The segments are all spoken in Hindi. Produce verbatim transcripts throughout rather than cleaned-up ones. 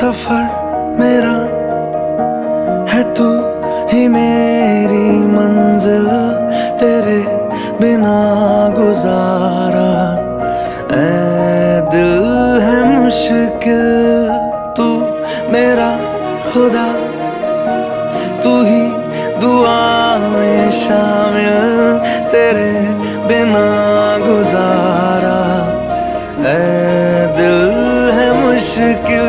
सफर मेरा है, तू ही मेरी मंजिल, तेरे बिना गुजारा। ऐ दिल है मुश्किल, तू मेरा खुदा, तू ही दुआ में शामिल, तेरे बिना गुजारा। ऐ दिल है मुश्किल,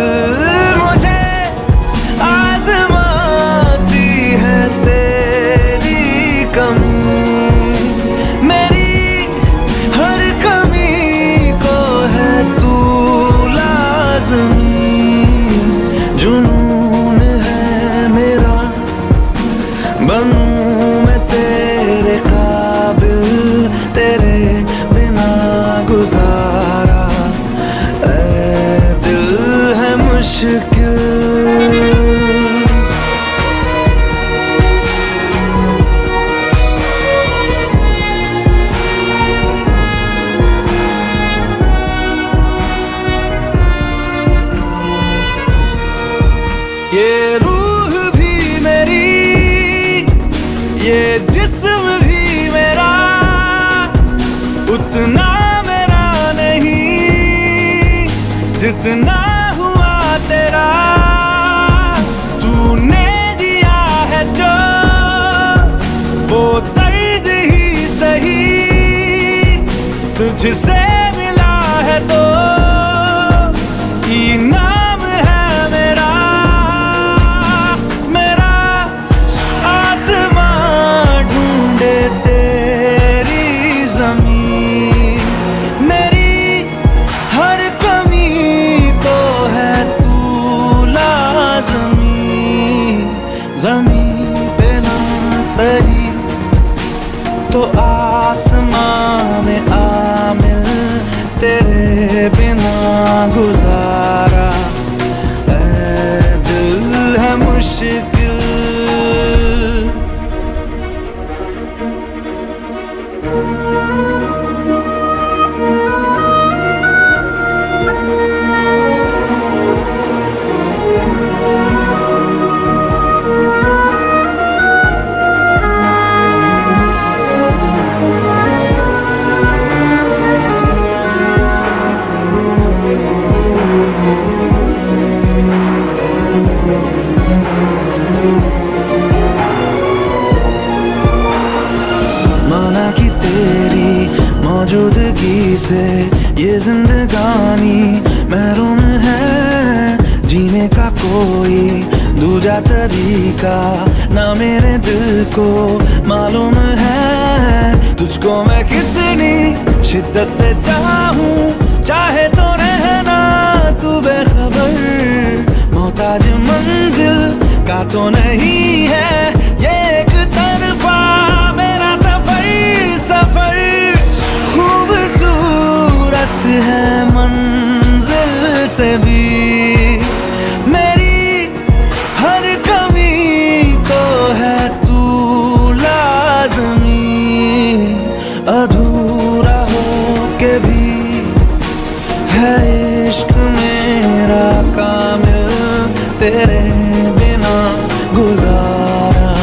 ये रूह भी मेरी, ये जिस्म भी मेरा, उतना मेरा नहीं जितना हुआ तेरा। तूने दिया है जो वो तर्ज ही सही, तुझसे मिला है तो इना ज़मीन पे ना सही तो आसमां में आमिल, तेरे बिना गुजारा। ऐ दिल है मुश्किल। मौजूदगी से ये जिंदगानी महरूम है, जीने का कोई दूजा तरीका ना मेरे दिल को मालूम है। तुझको मैं कितनी शिद्दत से चाहूं, चाहे तो रहना तू बेखबर, मोहताज मंजिल का तो नहीं है ये एक तरफा मेरा सफर। सफर खूबसूरत है मंजिल से भी, मेरी हर कमी को है तू लाज़मी, अधूरा हो के भी है इश्क मेरा कामिल, तेरे बिना गुजारा।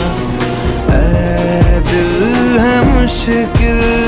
ऐ दिल है मुश्किल।